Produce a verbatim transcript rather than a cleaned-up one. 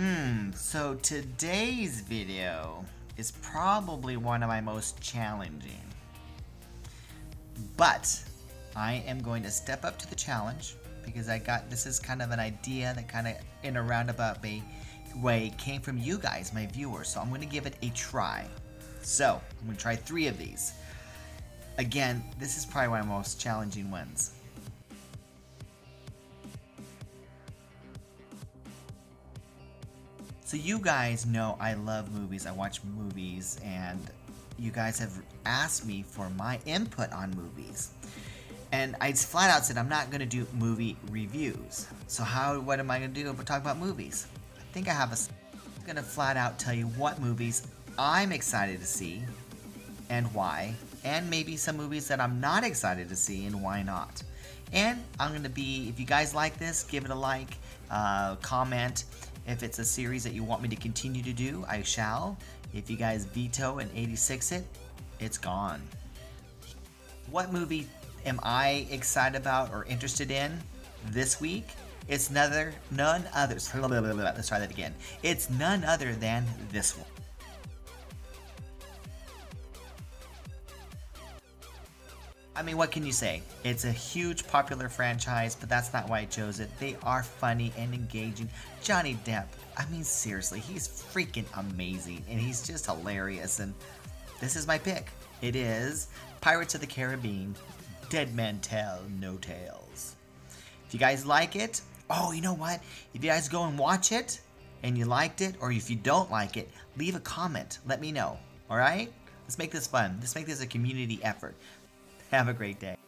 Hmm, so today's video is probably one of my most challenging. But I am going to step up to the challenge because I got, this is kind of an idea that kind of in a roundabout way came from you guys, my viewers. So I'm going to give it a try. So I'm going to try three of these. Again, this is probably one of my most challenging ones. So you guys know I love movies, I watch movies, and you guys have asked me for my input on movies. And I flat out said I'm not going to do movie reviews. So how, what am I going to do if we talk about movies? I think I have a... I'm going to flat out tell you what movies I'm excited to see and why, and maybe some movies that I'm not excited to see and why not. And I'm going to be, if you guys like this, give it a like, uh, comment. If it's a series that you want me to continue to do, I shall. If you guys veto and eighty-six it, it's gone. What movie am I excited about or interested in this week? It's none, none other. Let's try that again. It's none other than this one. I mean, what can you say? It's a huge popular franchise, but that's not why I chose it. They are funny and engaging. Johnny Depp, I mean, seriously, he's freaking amazing, and he's just hilarious, and this is my pick. It is Pirates of the Caribbean, Dead Men Tell No Tales. If you guys like it, oh, you know what? If you guys go and watch it, and you liked it, or if you don't like it, leave a comment. Let me know, all right? Let's make this fun. Let's make this a community effort. Have a great day.